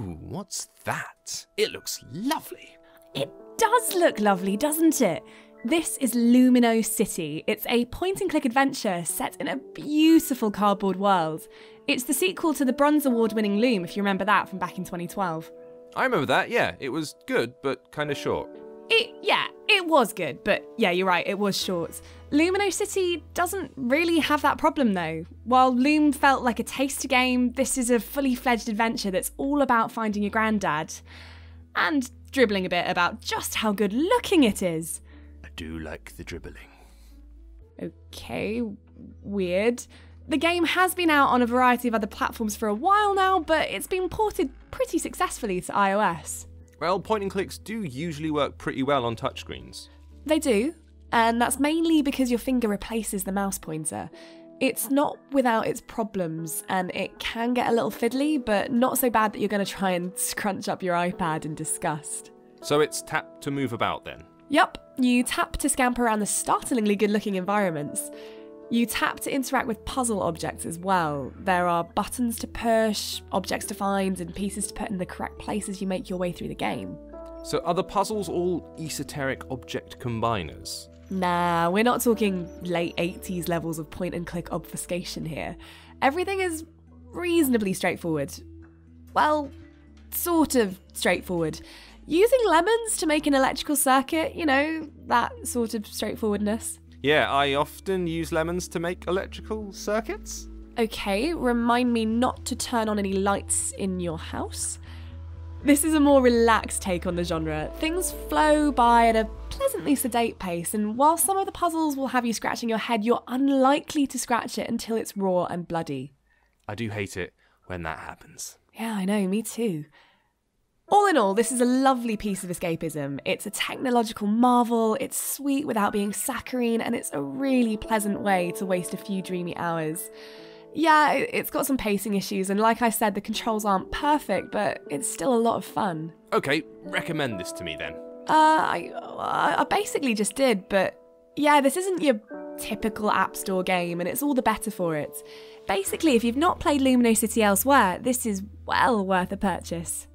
Ooh, what's that? It looks lovely. It does look lovely, doesn't it? This is Lumino City. It's a point-and-click adventure set in a beautiful cardboard world. It's the sequel to the Bronze Award-winning Loom, if you remember that from back in 2012. I remember that, yeah. It was good, but kind of short. It was good, but yeah, you're right, it was short. Lumino City doesn't really have that problem though. While Loom felt like a taster game, this is a fully fledged adventure that's all about finding your granddad. And dribbling a bit about just how good looking it is. I do like the dribbling. Okay, weird. The game has been out on a variety of other platforms for a while now, but it's been ported pretty successfully to iOS. Well, point and clicks do usually work pretty well on touchscreens. They do, and that's mainly because your finger replaces the mouse pointer. It's not without its problems, and it can get a little fiddly, but not so bad that you're going to try and scrunch up your iPad in disgust. So it's tap to move about then? Yep, you tap to scamper around the startlingly good-looking environments. You tap to interact with puzzle objects as well. There are buttons to push, objects to find, and pieces to put in the correct place as you make your way through the game. So are the puzzles all esoteric object combiners? Nah, we're not talking late 80s levels of point-and-click obfuscation here. Everything is reasonably straightforward. Well, sort of straightforward. Using lemons to make an electrical circuit, you know, that sort of straightforwardness. Yeah, I often use lemons to make electrical circuits. Okay, remind me not to turn on any lights in your house. This is a more relaxed take on the genre. Things flow by at a pleasantly sedate pace, and while some of the puzzles will have you scratching your head, you're unlikely to scratch it until it's raw and bloody. I do hate it when that happens. Yeah, I know, me too. All in all, this is a lovely piece of escapism. It's a technological marvel, it's sweet without being saccharine, and it's a really pleasant way to waste a few dreamy hours. Yeah, it's got some pacing issues, and like I said, the controls aren't perfect, but it's still a lot of fun. Okay, recommend this to me then. I basically just did, but yeah, this isn't your typical App Store game, and it's all the better for it. Basically, if you've not played Lumino City elsewhere, this is well worth a purchase.